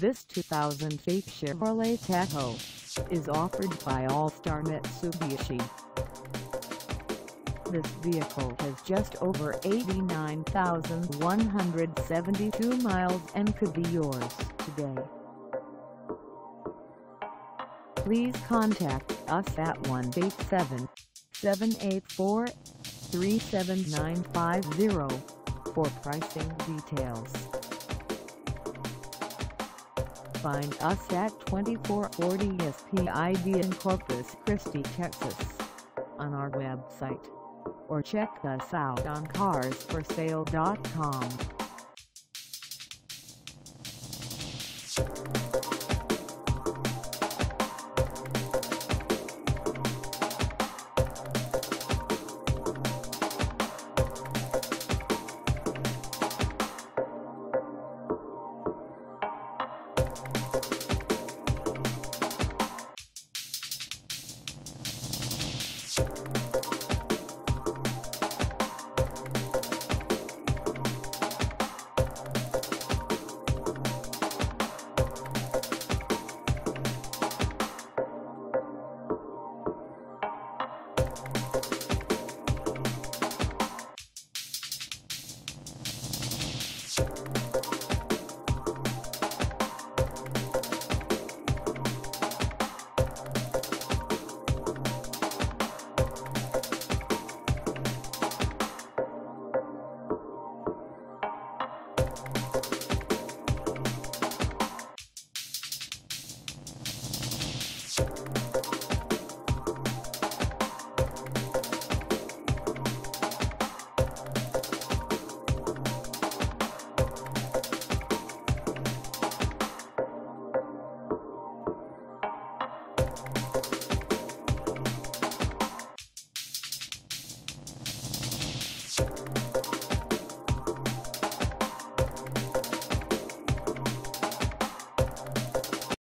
This 2008 Chevrolet Tahoe is offered by All-Star Mitsubishi. This vehicle has just over 89,172 miles and could be yours today. Please contact us at 1-877-784-37950 for pricing details. Find us at 2440 SPID in Corpus Christi, Texas, on our website, or check us out on carsforsale.com.